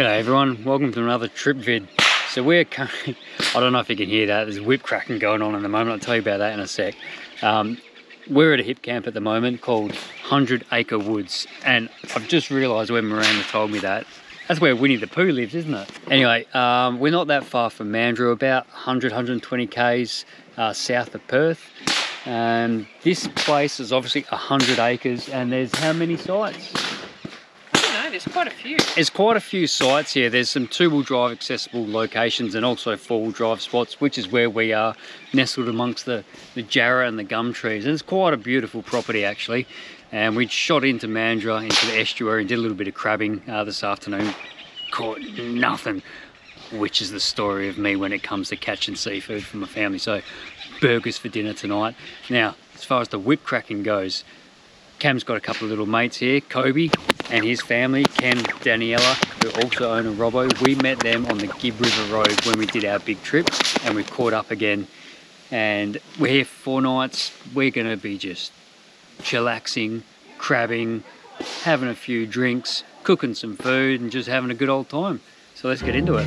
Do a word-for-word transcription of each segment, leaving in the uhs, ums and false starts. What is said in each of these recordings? G'day everyone, welcome to another trip vid. So we're currently, I don't know if you can hear that, there's whip cracking going on at the moment, I'll tell you about that in a sec. Um, we're at a hip camp at the moment called one hundred acre woods, and I've just realised when Miranda told me that, that's where Winnie the Pooh lives, isn't it? Anyway, um, we're not that far from Mandurah, about one hundred, one hundred twenty k's uh, south of Perth. And this place is obviously one hundred acres, and there's how many sites? There's quite a few. There's quite a few sites here. There's some two-wheel drive accessible locations and also four-wheel drive spots, which is where we are, nestled amongst the, the jarrah and the gum trees. And it's quite a beautiful property, actually. And we shot into Mandurah, into the estuary, and did a little bit of crabbing uh, this afternoon. Caught nothing, which is the story of me when it comes to catching seafood for my family. So, burgers for dinner tonight. Now, as far as the whip cracking goes, Cam's got a couple of little mates here, Kobe and his family, Cam, Daniela, who also own a Robbo. We met them on the Gibb River Road when we did our big trip, and we caught up again. And we're here for four nights. We're gonna be just chillaxing, crabbing, having a few drinks, cooking some food, and just having a good old time. So let's get into it.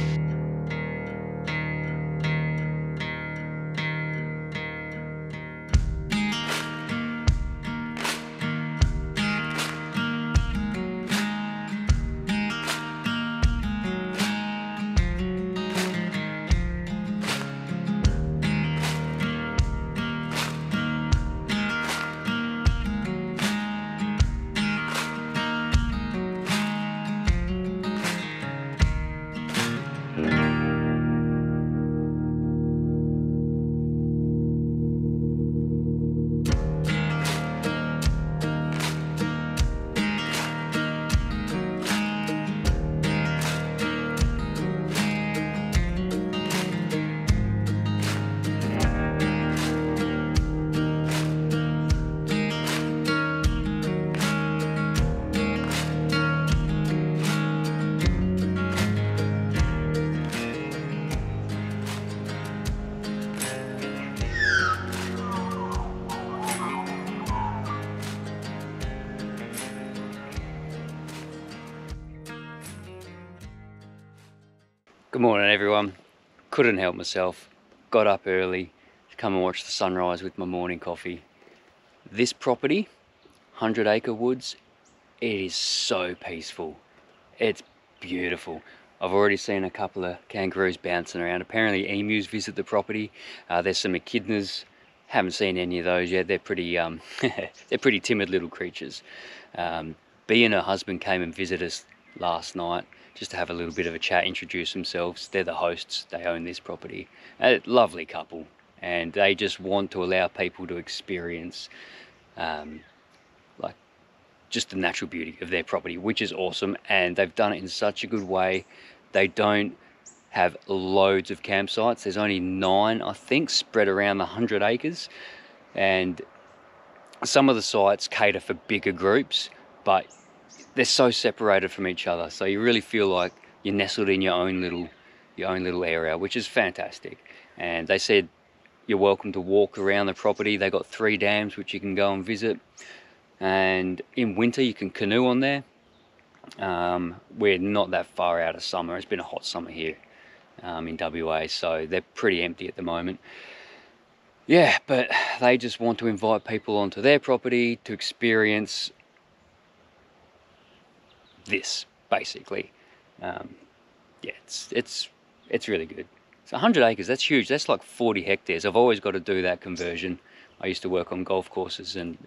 Good morning everyone, couldn't help myself, got up early to come and watch the sunrise with my morning coffee. This property, one hundred acre woods, it is so peaceful, it's beautiful. I've already seen a couple of kangaroos bouncing around, apparently emus visit the property, uh, there's some echidnas, haven't seen any of those yet, they're pretty, um, they're pretty timid little creatures. Um, Bea and her husband came and visited us last night, just to have a little bit of a chat, introduce themselves. They're the hosts, they own this property. A lovely couple, and they just want to allow people to experience um, like just the natural beauty of their property, which is awesome, and they've done it in such a good way. They don't have loads of campsites. There's only nine, I think, spread around the one hundred acres, and some of the sites cater for bigger groups, but they're so separated from each other, so you really feel like you're nestled in your own little your own little area, which is fantastic. And they said you're welcome to walk around the property. They got three dams which you can go and visit, and in winter you can canoe on there. Um, we're not that far out of summer. It's been a hot summer here um, in W A, so they're pretty empty at the moment. Yeah, but they just want to invite people onto their property to experience this, basically. Um, yeah, it's it's it's really good. So one hundred acres, that's huge. That's like forty hectares. I've always got to do that conversion. I used to work on golf courses, and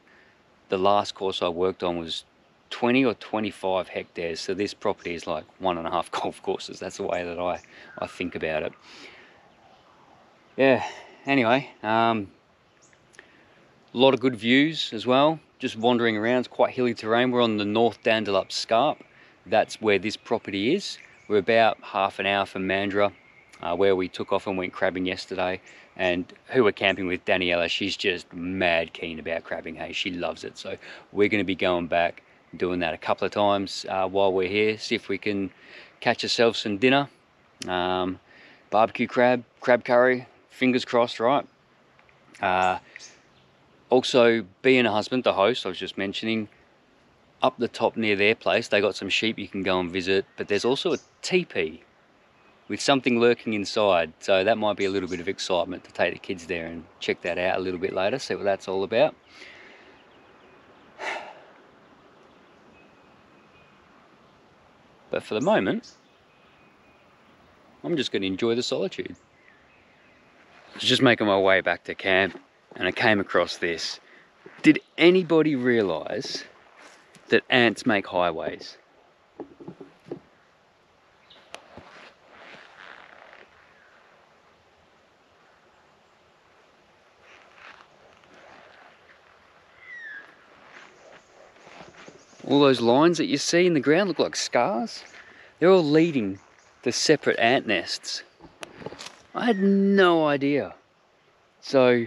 the last course I worked on was twenty or twenty-five hectares. So this property is like one and a half golf courses. That's the way that I, I think about it. Yeah, anyway, um, a lot of good views as well. Just wandering around, it's quite hilly terrain. We're on the North Dandelup Scarp. That's where this property is. We're about half an hour from Mandurah, uh, where we took off and went crabbing yesterday. And who we're camping with, Daniela, she's just mad keen about crabbing. Hey, she loves it. So we're gonna be going back, doing that a couple of times uh, while we're here, see if we can catch ourselves some dinner. Um, barbecue crab, crab curry, fingers crossed, right? Uh, Also, Bea and her husband, the host I was just mentioning, up the top near their place, they got some sheep you can go and visit, but there's also a teepee with something lurking inside, so that might be a little bit of excitement to take the kids there and check that out a little bit later, see what that's all about. But for the moment, I'm just going to enjoy the solitude. I was just making my way back to camp and I came across this. Did anybody realise that ants make highways? All those lines that you see in the ground look like scars. They're all leading to separate ant nests. I had no idea. So,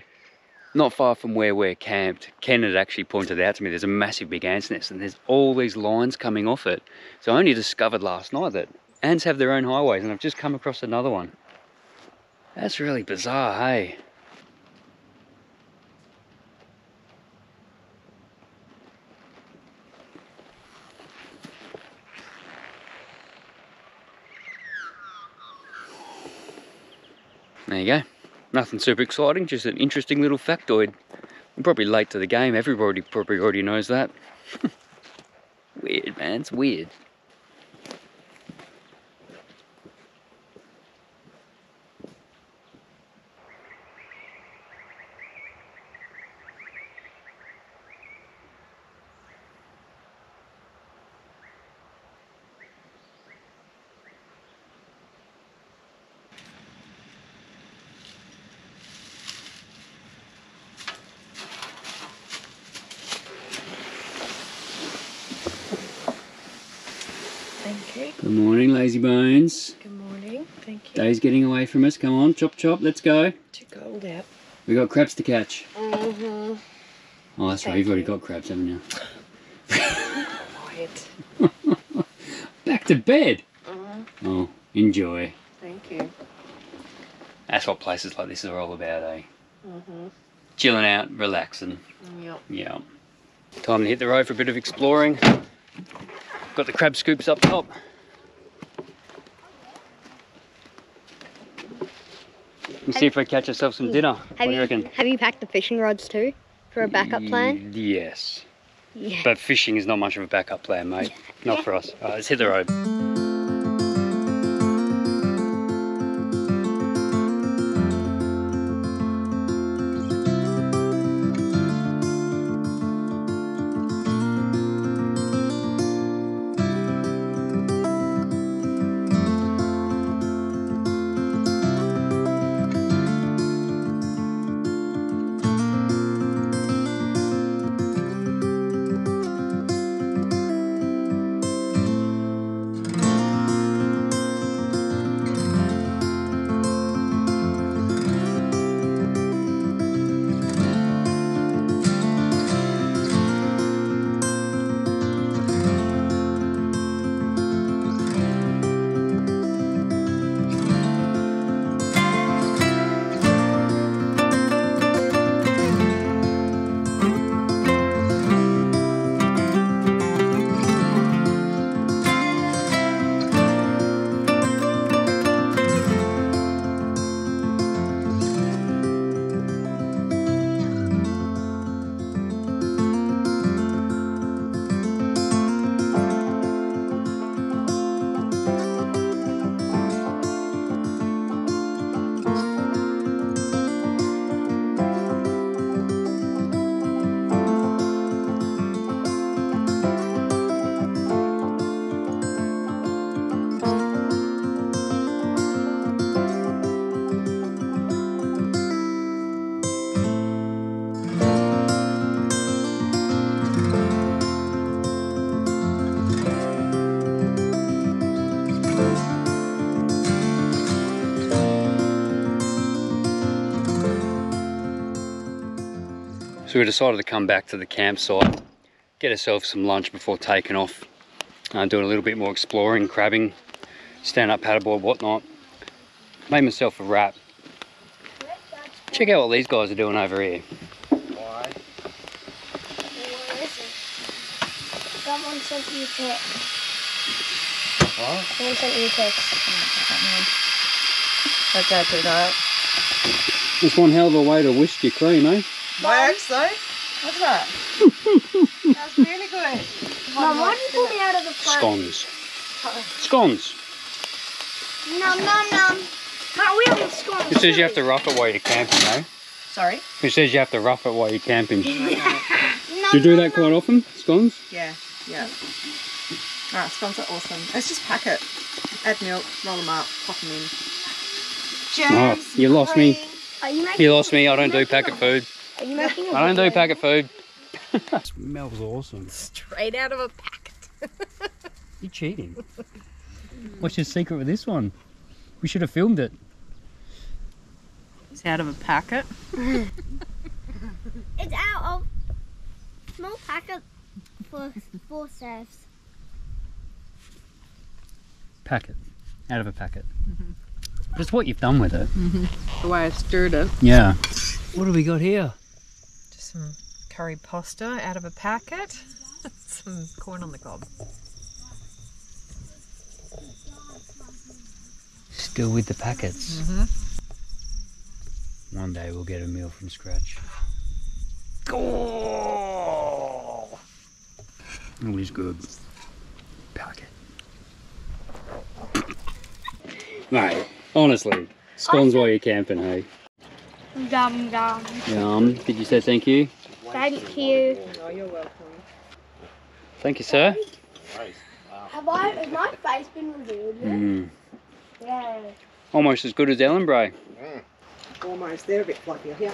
not far from where we're camped, Ken had actually pointed out to me there's a massive big ants nest and there's all these lines coming off it. So I only discovered last night that ants have their own highways, and I've just come across another one. That's really bizarre, hey? There you go. Nothing super exciting, just an interesting little factoid. I'm probably late to the game, everybody probably already knows that. Weird, man, it's weird. Good morning, lazy bones. Good morning, thank you. Day's getting away from us. Come on, chop chop, let's go. Too cold out. We got crabs to catch. Mm-hmm. Oh, that's thank right, you've you. already got crabs, haven't you? Quiet. Back to bed. Mm-hmm. Oh, enjoy. Thank you. That's what places like this are all about, eh? Mm-hmm. Chilling out, relaxing. Yep. Yep. Time to hit the road for a bit of exploring. Got the crab scoops up top. We'll see if we catch ourselves some dinner. What do you reckon? Have you packed the fishing rods too for a backup plan? Yes. Yeah. But fishing is not much of a backup plan, mate. Yeah. Not for us. All right, let's hit the road. So we decided to come back to the campsite, get ourselves some lunch before taking off, uh, doing a little bit more exploring, crabbing, stand-up paddleboard, whatnot. Made myself a wrap. Check out what these guys are doing over here. Why? What is it? Someone sent you a text. What? Someone sent you a text. Don't go too dark. Just one hell of a way to whisk your cream, eh? Works though. Look at that. That's really good. Mum, why do you pull me out of the plate? Scones. Uh-oh. Scones. Nom nom nom. Mum, we haven't scones. Who says you have to rough it while you're camping, eh? Sorry? Who says you have to rough it while you're camping? Do you do that quite often, scones? Yeah, yeah. Ah, scones are awesome. Let's just pack it. Add milk, roll them up, pop them in. James, oh, you lost me. You, you lost me. I don't do packet food. Are you making I don't do packet food. Smells awesome. Straight out of a packet. You're cheating. What's your secret with this one? We should have filmed it. It's out of a packet. It's out of small packet for four serves. Packet. Out of a packet. Mm-hmm. Just what you've done with it. Mm-hmm. The way I've stirred it. Yeah. What have we got here? Just some curry pasta out of a packet. Some corn on the cob. Still with the packets. Mm-hmm. One day we'll get a meal from scratch. Oh! Always good. Packet. No, honestly, scones while you're camping, hey? Yum, yum. Yum. Did you say thank you? Thank you. Oh, you're welcome. Thank you, sir. Have I, has my face been revealed yet? Mm. Yeah. Almost as good as Ellenbrae. Yeah. Almost. They're a bit fluffier here.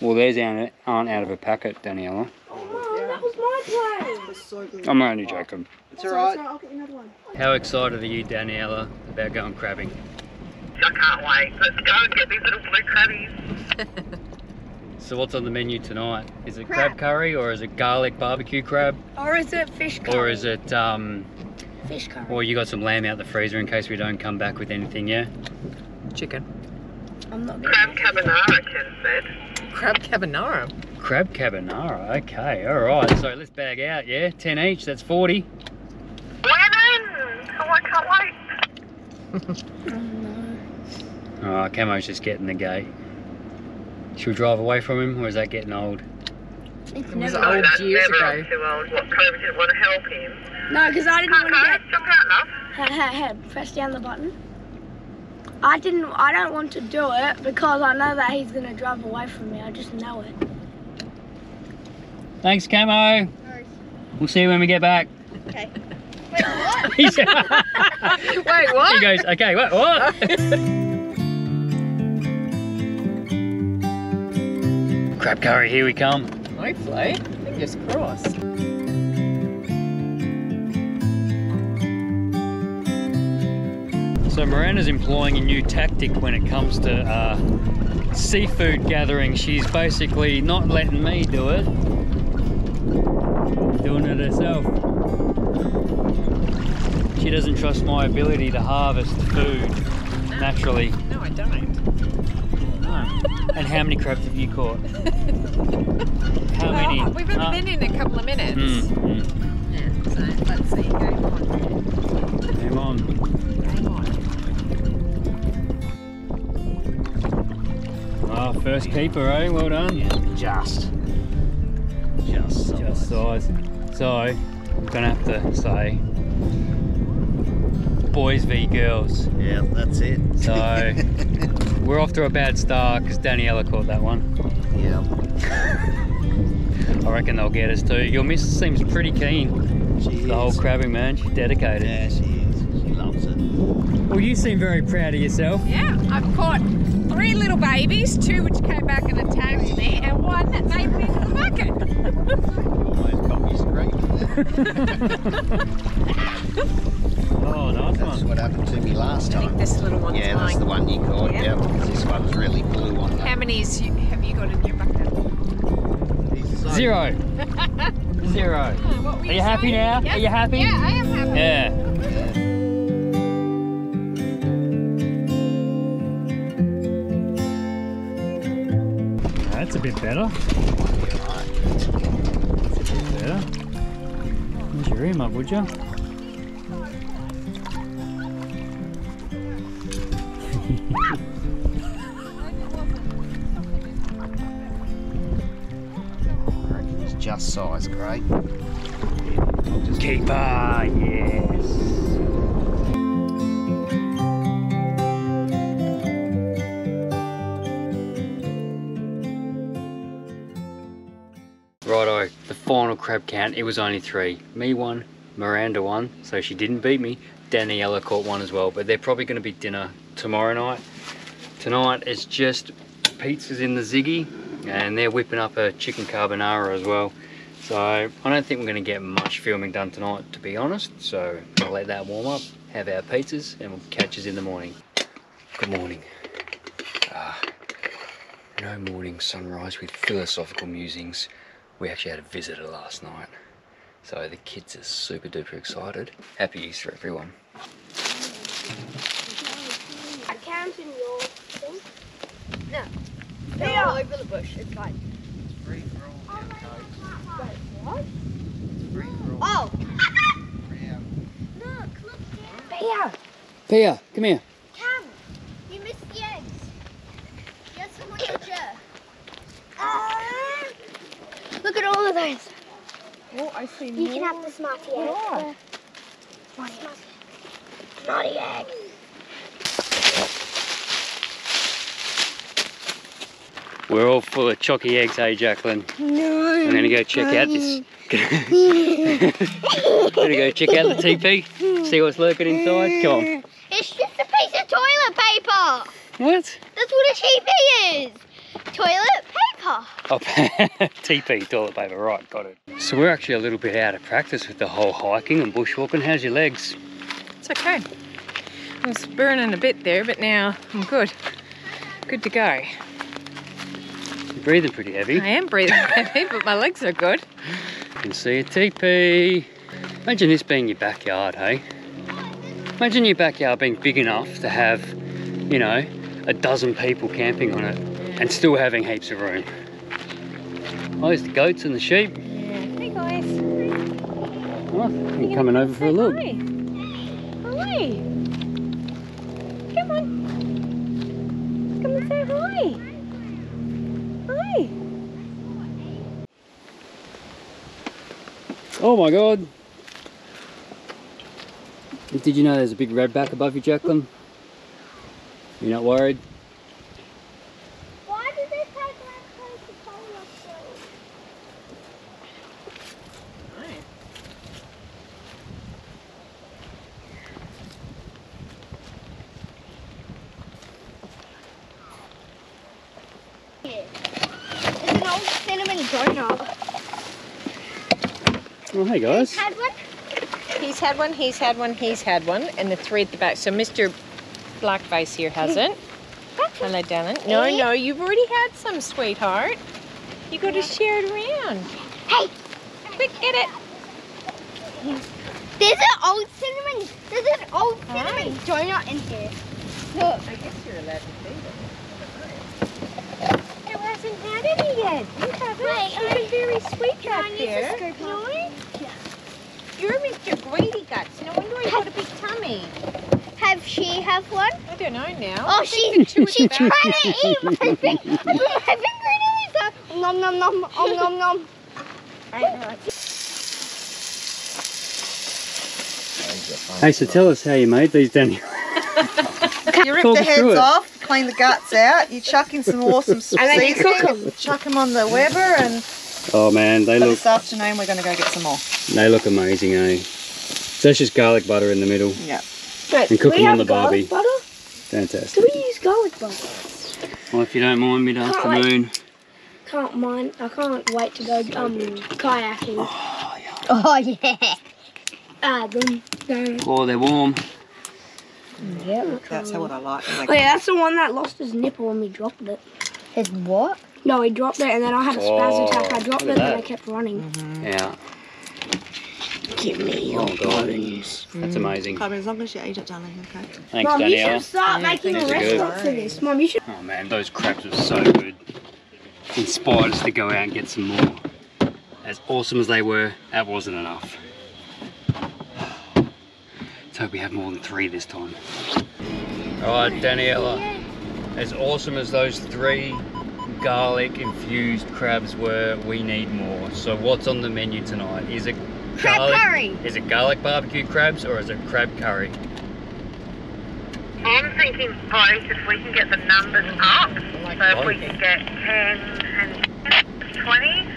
Well, theirs aren't, aren't out of a packet, Daniella. Oh, yeah. That was my play. Was so good. I'm only joking. It's alright. I'll get you another one. How excited are you, Daniella, about going crabbing? I can't wait. Let's go and get these little blue crabbies. So what's on the menu tonight? Is it crab. crab curry, or is it garlic barbecue crab? Or is it fish curry? Or is it um fish curry? Or you got some lamb out the freezer in case we don't come back with anything, yeah? Chicken. I'm not crab carbonara, Ken said. Crab carbonara. Crab carbonara. Okay, all right. So let's bag out, yeah. Ten each. That's forty. Women! Oh, I can't wait. um, Oh, Camo's just getting the gate. Should we drive away from him, or is that getting old? It's it was old no, that's years never ago. Too old. What, COVID didn't want to help him? No, because I didn't okay, want to get... jump out, love. Hey, hey, hey, press down the button. I didn't... I don't want to do it, because I know that he's going to drive away from me. I just know it. Thanks, Camo. Nice. We'll see you when we get back. Okay. Wait, what? Wait, what? He goes, okay, what? What? Crab curry, here we come. Hopefully, fingers crossed. So Miranda's employing a new tactic when it comes to uh, seafood gathering. She's basically not letting me do it, doing it herself. She doesn't trust my ability to harvest food no. naturally. No, I don't. No. And how many crabs have you caught? How well, many? We've only uh, been in a couple of minutes. Mm, mm. Yeah, so let's see. Game on. Game on. Game on. Ah, oh, first keeper, eh? Well done. Yeah, just. Just size. Just size. So, I'm going to have to say, boys v girls. Yeah, that's it. So... We're off to a bad start because Daniella caught that one. Yeah. I reckon they'll get us too. Your miss seems pretty keen. She is. The whole crabbing, man. She's dedicated. Yeah, she is. She loves it. Well, you seem very proud of yourself. Yeah, I've caught three little babies, two which came back and attacked me, and one that made me into the bucket. You almost got me scraped. Oh, nice that's one. What happened to me last time. I think this little one's Yeah, that's lying. The one you caught, yeah. yeah this one's really blue on that. How many have you got in your bucket? Zero. Zero. Oh, what were you Are you saying? happy now? Yep. Are you happy? Yeah, I am happy. Yeah. yeah. That's a bit better. That's a bit better. change your humour, would you? I reckon he's just size great. Just keeper, yes. Righto, the final crab count, it was only three. Me one, Miranda one, so she didn't beat me. Daniela caught one as well, but they're probably going to be dinner tomorrow night. Tonight it's just pizzas in the Ziggy, and they're whipping up a chicken carbonara as well. So I don't think we're going to get much filming done tonight, to be honest. So I'll let that warm up, have our pizzas, and we'll catch us in the morning. Good morning. Ah, no morning sunrise with philosophical musings. We actually had a visitor last night, so the kids are super duper excited. Happy Easter, everyone. I count in your thing? No. They no, are over the bush, it's fine. It's free for all. Oh, wait, what? It's free for all. Oh! Look, look, Pia! Pia, come here. Come! You missed the eggs. You have some on your chair. Look at all of those. Oh, I see more. You can have the smarty egg. Yeah. The smarty egg. We're all full of chocky eggs, hey, Jacqueline? No. I'm going to go check no. out this. I'm going to go check out the teepee, see what's lurking inside. Come on. It's just a piece of toilet paper. What? That's what a teepee is. Toilet paper. Oh, teepee, toilet paper, right, got it. So we're actually a little bit out of practice with the whole hiking and bushwalking. How's your legs? It's okay. I was burning a bit there, but now I'm good. Good to go. You're breathing pretty heavy. I am breathing heavy, but my legs are good. You can see a teepee. Imagine this being your backyard, hey? Imagine your backyard being big enough to have, you know, a dozen people camping on it. And still having heaps of room. Oh, there's the goats and the sheep. Yeah. Hey guys. Oh, you're coming over for a look. Hi. Hi. Come on. Come and say hi. Hi. Oh my God. Did you know there's a big redback above you, Jacqueline? You're not worried? Oh, hey guys. He's had one, he's had one, he's had one, he's had one, and the three at the back. So Mister Blackface here hasn't. Hello, darling. No, no, you've already had some, sweetheart. You got to share it around. Hey! Quick, get it. There's an old cinnamon, there's an old cinnamon donut in here. Look. I guess you're allowed to feed it. It hasn't had any yet. You haven't. Wait, she's I, been very sweet back there. Can I use the scoop? No? You're Mister Greedy Guts. No wonder he's got a big tummy. Have she have one? I don't know now. Oh, she's, she's trying to eat my finger. My finger in his eye. Nom nom nom. Om nom nom. Hey, so tell us how you made these, Daniel. You rip the heads off, clean the guts out. You chuck in some awesome seasoning. Cook them. Chuck them on the Weber and. Oh man, they but look. This afternoon we're going to go get some more. They look amazing, eh? So that's just garlic butter in the middle. Yeah. But and cook them on the barbie. Butter? Fantastic. Do we use garlic butter? Well, if you don't mind, mid afternoon. Can't, can't mind. I can't wait to go so um good. kayaking. Oh yeah. Oh yeah. Ah, them. Oh, they're warm. Yeah. That's how what I like. Oh yeah, that's the one that lost his nipple when we dropped it. His what? No, he dropped it, and then I had a spaz attack. I dropped it, and then I kept running. Mm-hmm. Yeah. Give me your oh, bones. That's amazing. Clever, as long as you eat it, darling. Okay. Thanks, Mom, Danielle. You should start yeah, making a restaurant for this. Mom, you should. Oh man, those crabs are so good. Inspired us to go out and get some more. As awesome as they were, that wasn't enough. hope we have more than three this time. Alright, Daniela, as awesome as those three garlic infused crabs were, we need more. So what's on the menu tonight? Is it crab garlic, curry? Is it garlic barbecue crabs or is it crab curry? I'm thinking both, if we can get the numbers up. So if we can get ten and twenty.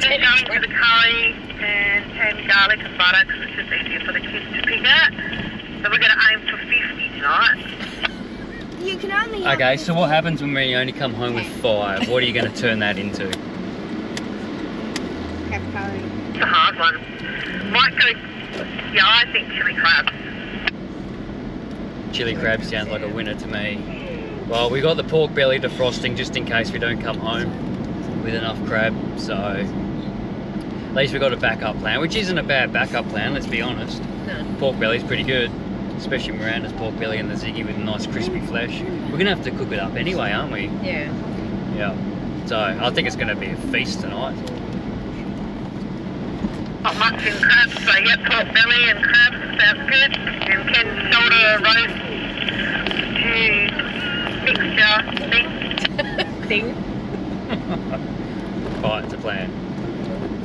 Just going for the curry and ten garlic and butter because it's just easier for the kids to pick up. So we're going to aim for fifty tonight. You can only. Okay, so what happens when we only come home with five? What are you going to turn that into? Crab curry. It's a hard one. Might go, yeah, I think chilli crab. Chilli crab sounds like a winner to me. Well, we got the pork belly defrosting just in case we don't come home with enough crab, so at least we got a backup plan, which isn't a bad backup plan, let's be honest. No. Pork belly's pretty good, especially Miranda's pork belly and the ziggy with nice crispy flesh. We're gonna have to cook it up anyway, aren't we? Yeah. Yeah. So I think it's gonna be a feast tonight. Not much in crabs, so yeah, pork belly and crabs sounds good. And Ken's shoulder roast mixture thing. Thing. Right, it's a plan.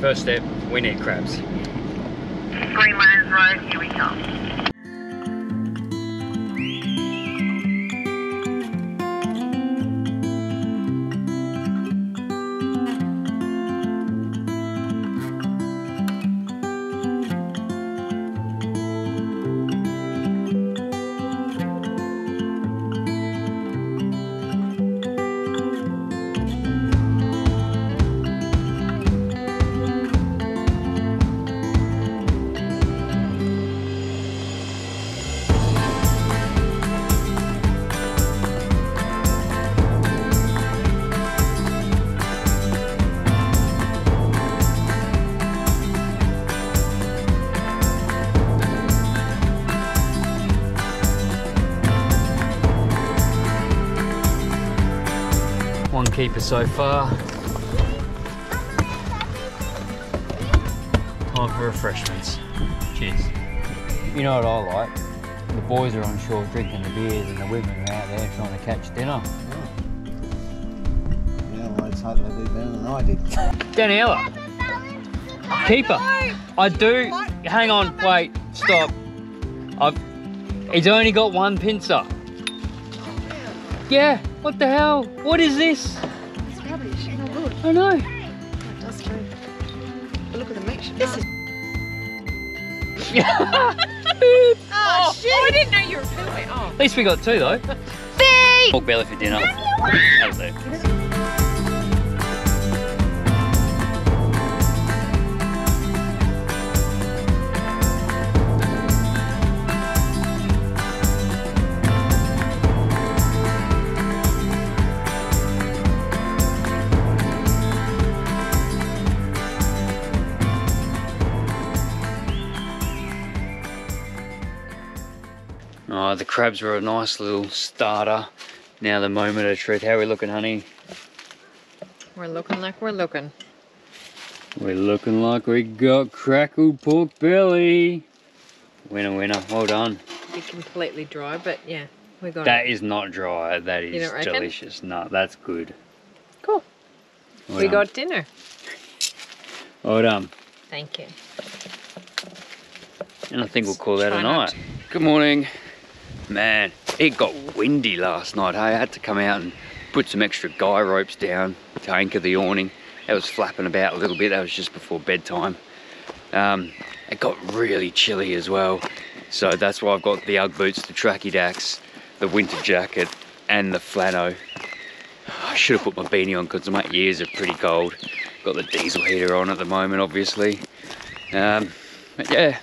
First step, we need crabs. Greenlands Road, here we come. Keeper so far. Time for refreshments. Cheers. You know what I like? The boys are on shore drinking the beers and the women are out there trying to catch dinner. Yeah. Now I just hope they do better than I did. Daniela! Keeper! I do. Hang on, wait, stop. I've. He's only got one pincer. Yeah, what the hell? What is this? Rubbish, no good. I know. It does too. But look at the mixture. This is. Oh, oh shit! Oh, I didn't know you were filming. Oh. At least we got two though. Bee. Pork belly for dinner. That'll do. Oh, the crabs were a nice little starter. Now the moment of truth. How are we looking, honey? We're looking like we're looking. We're looking like we got crackled pork belly. Winner, winner. Well done. You're completely dry, but yeah, we got that it. That is not dry. That is delicious. No, that's good. Cool. Well we done. Got dinner. Well done. Thank you. And I think we'll call that a night. Good morning. Man, it got windy last night, hey? I had to come out and put some extra guy ropes down to anchor the awning. It was flapping about a little bit. That was just before bedtime. Um, it got really chilly as well. So that's why I've got the Ugg boots, the tracky dacks, the winter jacket, and the flannel. I should have put my beanie on because my ears are pretty cold. Got the diesel heater on at the moment, obviously. Um, but yeah,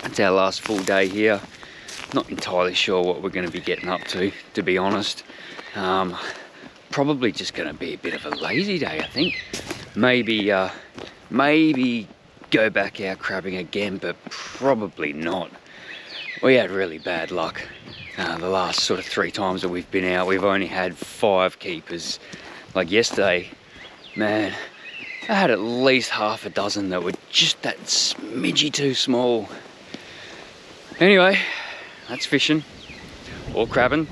that's our last full day here. Not entirely sure what we're going to be getting up to, to be honest. Um, probably just going to be a bit of a lazy day, I think. Maybe, uh, maybe go back out crabbing again, but probably not. We had really bad luck. Uh, the last sort of three times that we've been out, we've only had five keepers. Like yesterday, man, I had at least half a dozen that were just that smidgy too small. Anyway, that's fishing or crabbing.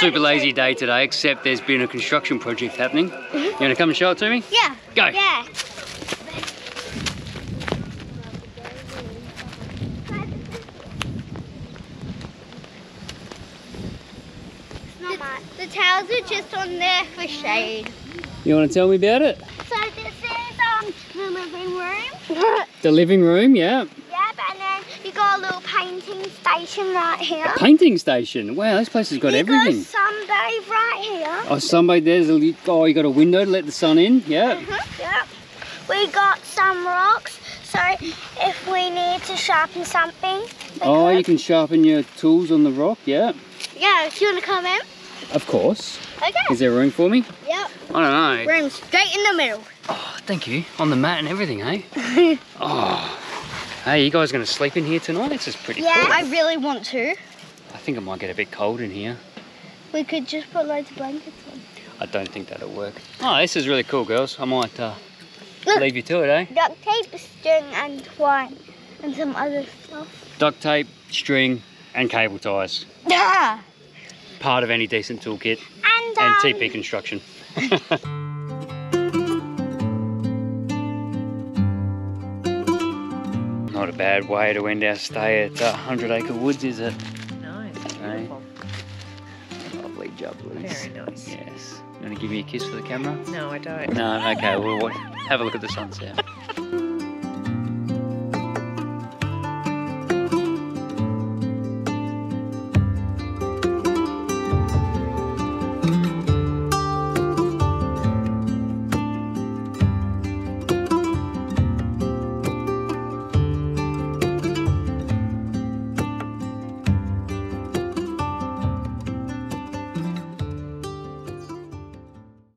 Super lazy day today, except there's been a construction project happening. Mm-hmm. You want to come and show it to me? Yeah. Go. Yeah. The towels are just on there for shade. You want to tell me about it? So this is um, the living room. The living room, yeah. Yep, and then you got a little painting station right here. A painting station? Wow, this place has got you everything. You got a sunbathe right here. Oh, sunbathe, there's a, oh, you got a window to let the sun in, yeah. Mm-hmm, yep. We got some rocks, so if we need to sharpen something. Oh, could. You can sharpen your tools on the rock, yeah. Yeah, do you want to come in? Of course. Okay. Is there room for me? Yep. I don't know. Room straight in the middle. Oh, thank you. On the mat and everything, eh? Oh. Hey, you guys going to sleep in here tonight? This is pretty yeah, cool. Yeah, I really want to. I think it might get a bit cold in here. We could just put loads of blankets on. I don't think that'll work. Oh, this is really cool, girls. I might uh, Look, leave you to it, eh? Duct tape, string and twine and some other stuff. Duct tape, string and cable ties. Yeah. Part of any decent toolkit and, um, and T P construction. Not a bad way to end our stay at uh, one hundred acre woods, is it? No, it's beautiful. Okay. Lovely jubblies. Very nice. Yes. You want to give me a kiss for the camera? No, I don't. No, okay, we'll have a look at the sunset.